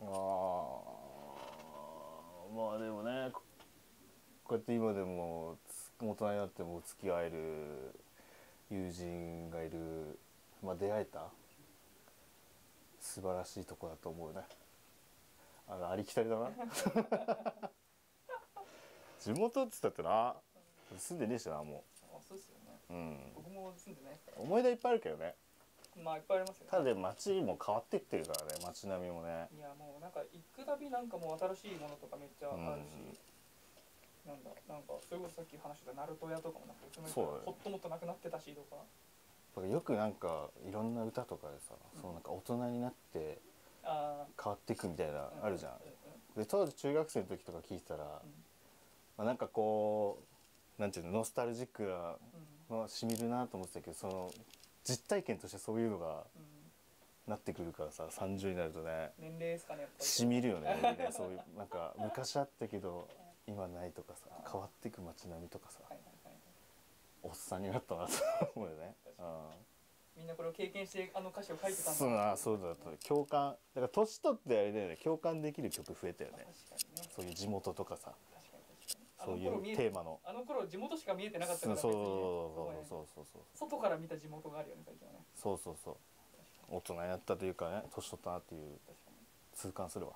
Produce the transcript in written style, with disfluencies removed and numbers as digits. ああ、まあでもね、こうやって今でも大人になっても付き合える友人がいる、まあ出会えた素晴らしいとこだと思うね。ありきたりだな地元っつったってな、住んでねえしな、もう。あ、そうですよね。うん、僕も住んでないから思い出いっぱいあるけどね。まあいっぱいありますよね。ただで街も変わっていってるからね、街並みもね。いや、もうなんか行くたびなんかもう新しいものとかめっちゃあるし、なんかそれこそさっき話したナルト屋とかもなんかいつもほっともっとなくなってたしとか。よくなんかいろんな歌とかでさ、うん、そのなんか大人になって変わっていくみたいなあるじゃん。で当時中学生の時とか聞いてたら、うん、まあなんかこうなんていうの、ノスタルジックな、まあ、しみるなと思ってたけど、その実体験としてそういうのがなってくるからさ、30になるとね。年齢ですかね、やっぱり。しみるよねそういうなんか昔あったけど今ないとかさ、変わっていく街並みとかさ。はいはいはい、おっさんになったなと思うよね。みんなこれを経験してあの歌詞を書いてたんだ。そうだと共感。だから年取ってあれだよね、共感できる曲増えたよね。そういう地元とかさ、そういうテーマの。あの頃地元しか見えてなかったから。そうそうそう。外から見た地元があるよね、最近はね。そうそうそう。大人になったというかね、年取ったなっていう痛感するわ。